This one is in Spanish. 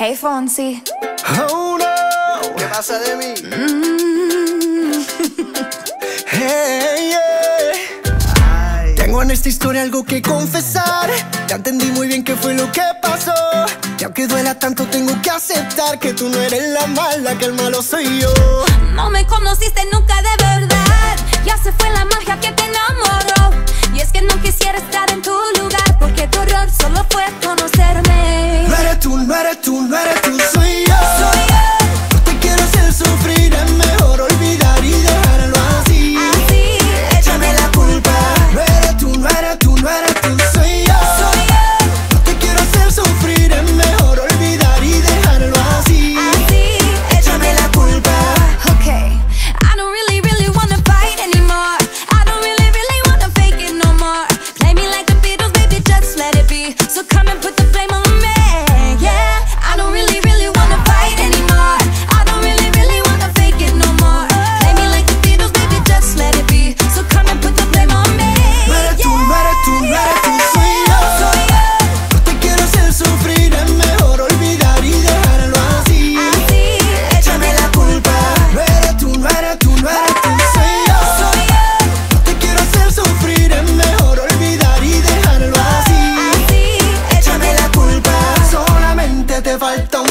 Hey Fonsi. Oh no. ¿Qué pasa de mí? Hey, yeah. Tengo en esta historia algo que confesar. Ya entendí muy bien qué fue lo que pasó. Y aunque duela tanto tengo que aceptar que tú no eres la mala, que el malo soy yo. No me conociste nunca de verdad. Ya se fue la magia que te enamoró. Y es que no quisiera estar en tu lugar, porque tu error solo fue conocerme. No eres tú, no eres tú, no eres tú, soy yo. Soy yo. No te quiero hacer sufrir, es mejor olvidar y dejarlo así. Así, échame la culpa. No eres tú, no eres tú, no eres tú, soy yo. Soy yo. No te quiero hacer sufrir, es mejor olvidar y dejarlo así. Así, échame la culpa. Okay, I don't really wanna fight anymore. I don't really wanna fake it no more. Play me like the Beatles, baby, just let it be. So come and put the flame on me. Falta